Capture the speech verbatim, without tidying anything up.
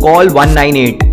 call one nine eight.